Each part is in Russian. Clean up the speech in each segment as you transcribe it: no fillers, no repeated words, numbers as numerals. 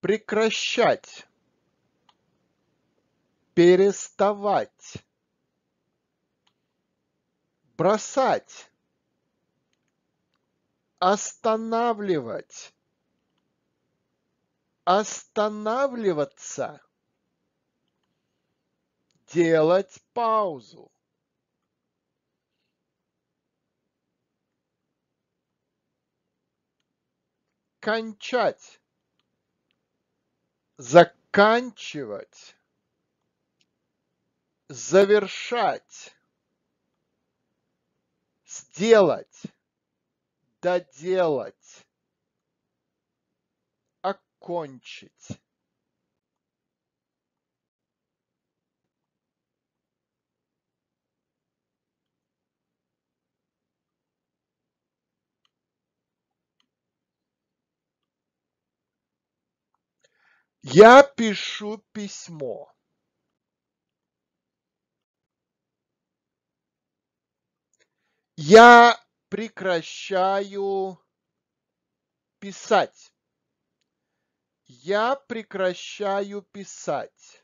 прекращать, переставать, бросать, останавливать, останавливаться, делать паузу. Кончать, заканчивать, завершать, сделать, доделать, окончить. Я пишу письмо. Я прекращаю писать. Я прекращаю писать.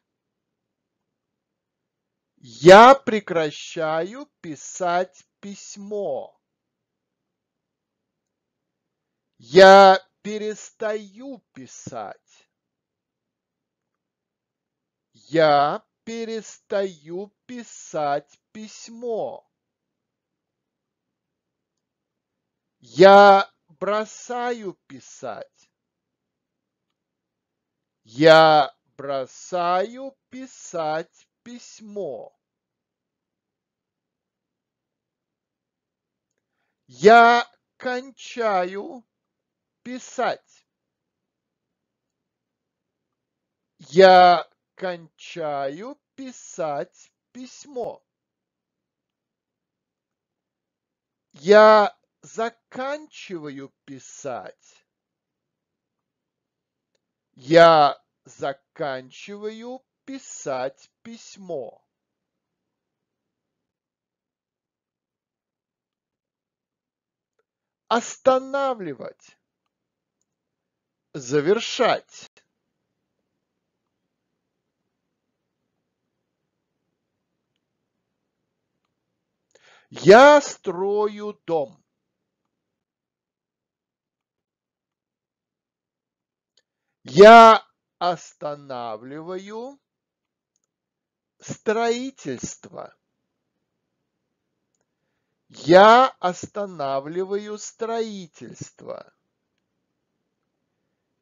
Я прекращаю писать письмо. Я перестаю писать. Я перестаю писать письмо. Я бросаю писать. Я бросаю писать письмо. Я кончаю писать. Я кончаю писать письмо. Я заканчиваю писать. Я заканчиваю писать письмо. Останавливать. Завершать. Я строю дом. Я останавливаю строительство. Я останавливаю строительство.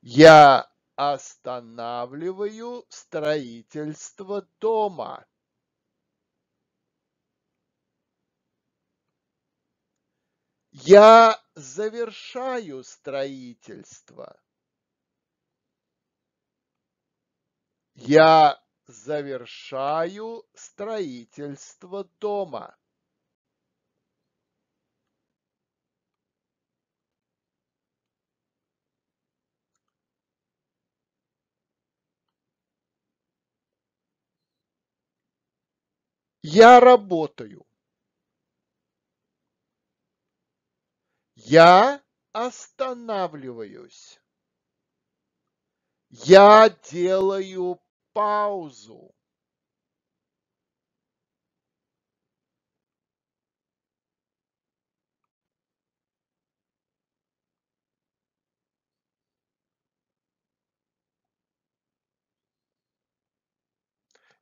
Я останавливаю строительство дома. Я завершаю строительство. Я завершаю строительство дома. Я работаю. Я останавливаюсь. Я делаю паузу.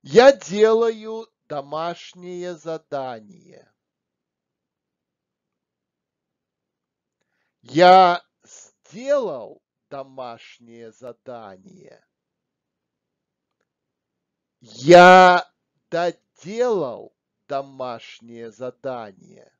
Я делаю домашнее задание. Я сделал домашнее задание. Я доделал домашнее задание.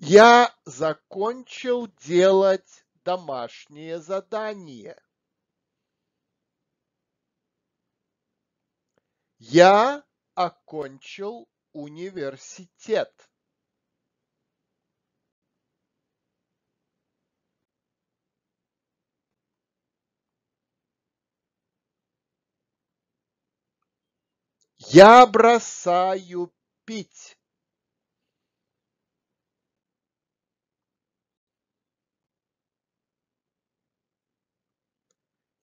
Я закончил делать домашнее задание. Я окончил университет. Я бросаю пить.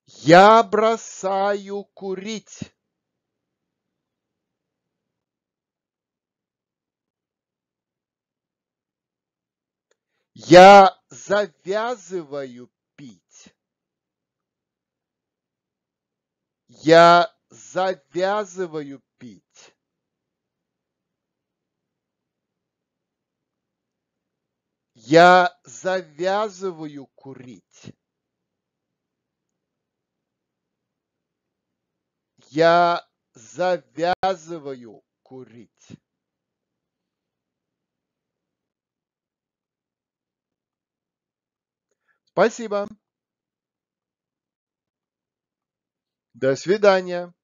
Я бросаю курить. Я завязываю пить. Я завязываю пить. Я завязываю курить. Я завязываю курить. Спасибо. До свидания.